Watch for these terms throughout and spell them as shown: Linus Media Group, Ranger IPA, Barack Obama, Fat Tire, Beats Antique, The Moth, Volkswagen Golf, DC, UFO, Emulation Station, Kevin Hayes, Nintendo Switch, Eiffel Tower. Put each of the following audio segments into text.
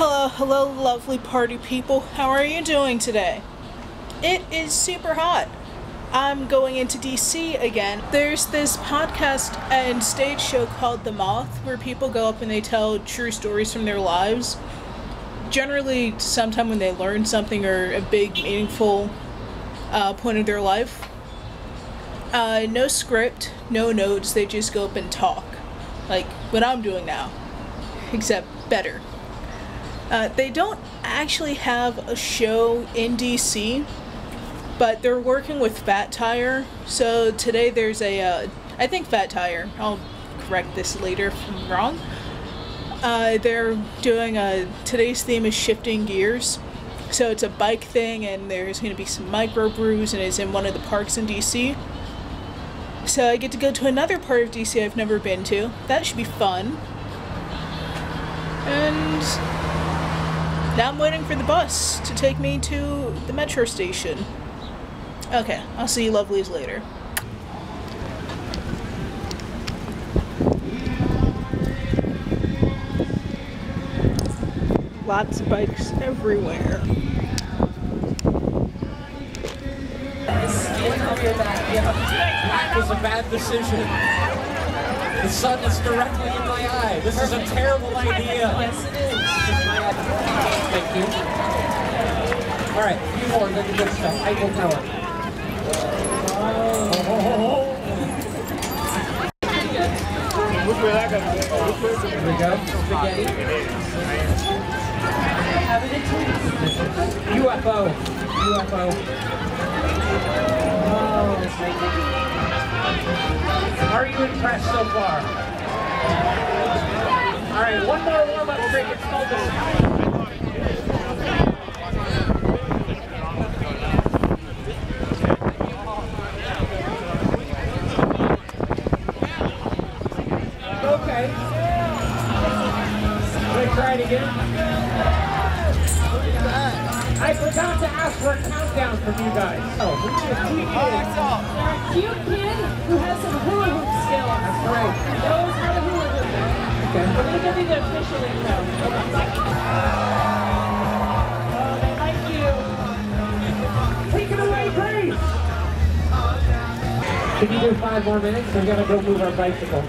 Hello, lovely party people. How are you doing today? It is super hot. I'm going into DC again. There's this podcast and stage show called The Moth where people go up and they tell true stories from their lives. Generally, sometime when they learn something or a big, meaningful point of their life. No script, no notes, they just go up and talk. Like what I'm doing now, except better. They don't actually have a show in DC, but they're working with Fat Tire. So today there's a, I think Fat Tire, I'll correct this later if I'm wrong. They're doing today's theme is shifting gears. So it's a bike thing and there's going to be some microbrews and it's in one of the parks in DC. So I get to go to another part of DC I've never been to. That should be fun. And now I'm waiting for the bus to take me to the metro station. Okay, I'll see you lovelies later. Lots of bikes everywhere. That was a bad decision. The sun is directly in my eye. This is a terrible idea. Yes, it is. Thank you. All right, a few more, then the good stuff. Eiffel Tower. Here we go. Spaghetti. UFO. UFO. Oh. Are you impressed so far? All right, one more warm-up trick. It's called the... I forgot to ask for a countdown from you guys. Oh, who is cute kid? A cute kid who has some hula hoop skills. That's right. He knows how to hula hoop. Okay. We're going to give you the official intro. Oh, they like you. Take it away, please. Can you do 5 more minutes? We're going to go move our bicycle.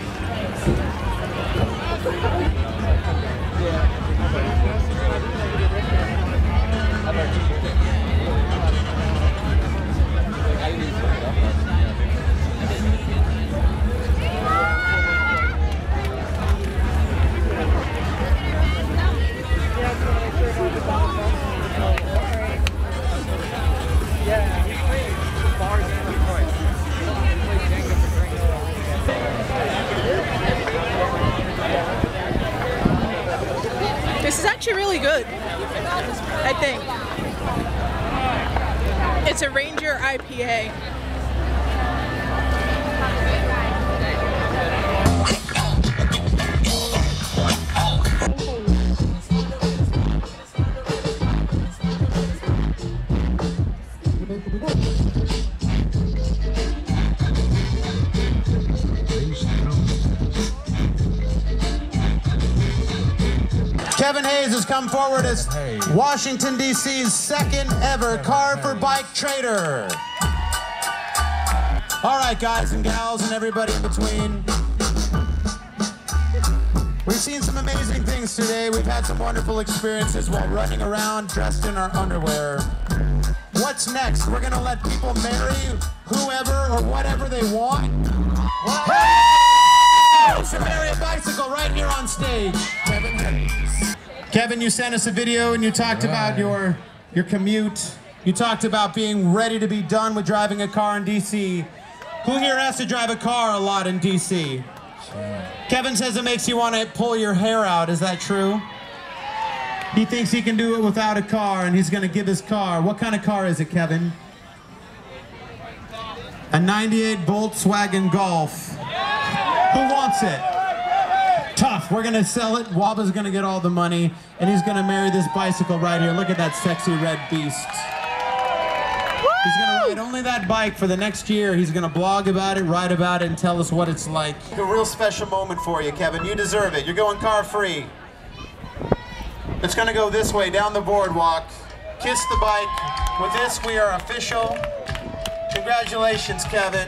This is actually really good, I think. It's a Ranger IPA. Kevin Hayes has come forward as Washington, D.C.'s second ever Car for Bike trader. All right, guys and gals and everybody in between. We've seen some amazing things today. We've had some wonderful experiences while running around dressed in our underwear. What's next? We're going to let people marry whoever or whatever they want. To marry a bicycle right here on stage. Kevin Hayes. Kevin, you sent us a video and you talked about your commute. You talked about being ready to be done with driving a car in DC. Who here has to drive a car a lot in DC? Sure. Kevin says it makes you want to pull your hair out. Is that true? He thinks he can do it without a car and he's going to give his car. What kind of car is it, Kevin? A 98 Volkswagen Golf. Who wants it? Tough. We're going to sell it. Waba's going to get all the money, and he's going to marry this bicycle right here. Look at that sexy red beast. Woo! He's going to ride only that bike for the next year. He's going to blog about it, write about it, and tell us what it's like. A real special moment for you, Kevin. You deserve it. You're going car free. It's gonna go this way, down the boardwalk. Kiss the bike. With this, we are official. Congratulations, Kevin.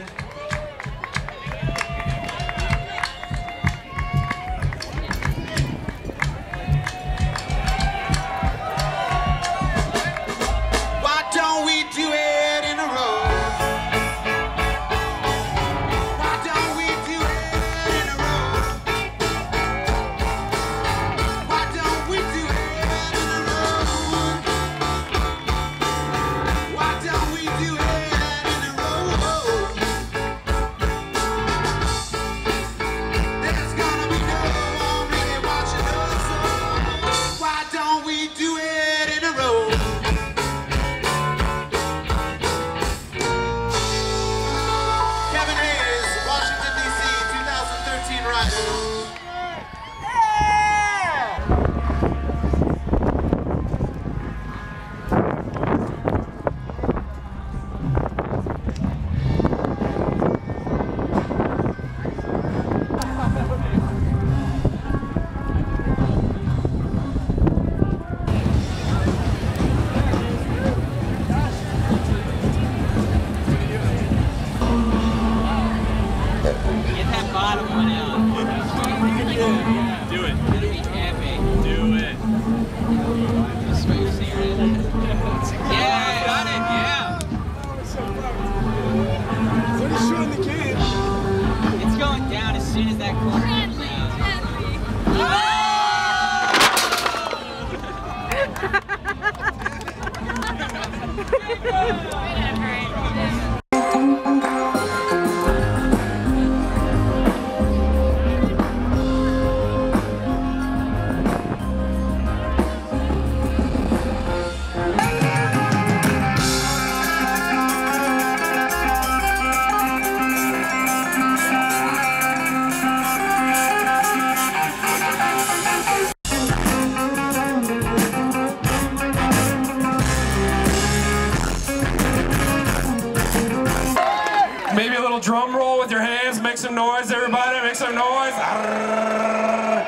Drum roll with your hands, make some noise, everybody, make some noise. Arrgh.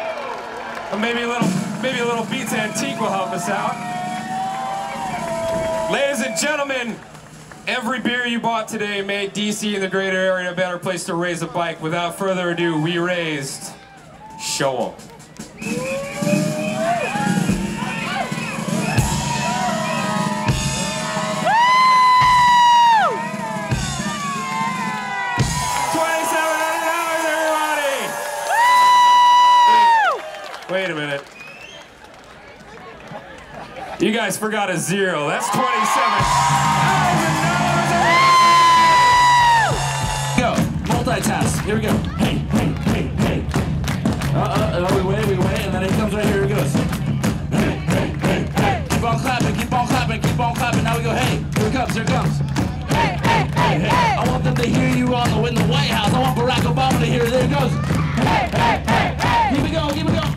Maybe a little Beats Antique will help us out. Ladies and gentlemen, every beer you bought today made DC and the greater area a better place to raise a bike. Without further ado, we raised. Show 'em. Wait a minute. You guys forgot a zero. That's 27,000. Go. Multitask. Here we go. Hey, hey, hey, hey. We wait, and then it comes right here. It goes. Hey, hey, hey, hey. Keep on clapping, keep on clapping, keep on clapping. Now we go, hey, here it comes, here it comes. Hey, hey, hey, hey. I want them to hear you on the in the White House. I want Barack Obama to hear it. There it goes. Hey, hey, hey, hey. Keep it going, keep it going.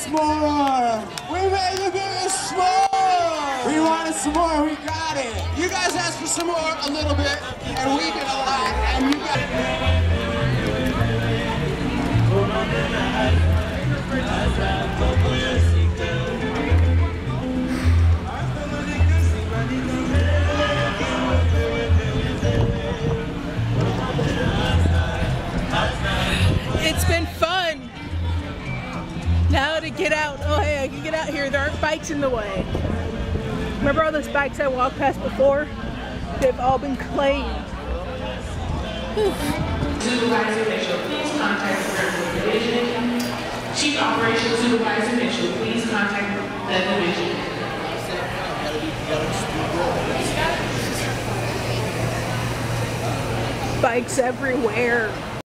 some more. We made you give us some more. We wanted some more. We got it. You guys asked for some more a little bit, and we did a lot, and you got it. It's been fun. Now to get out. Oh hey, I can get out here. There aren't bikes in the way. Remember all those bikes I walked past before? They've all been claimed. Supervisor Mitchell, please contact the Revenue Division. Chief Operations Supervisor Mitchell, please contact the division. Bikes everywhere.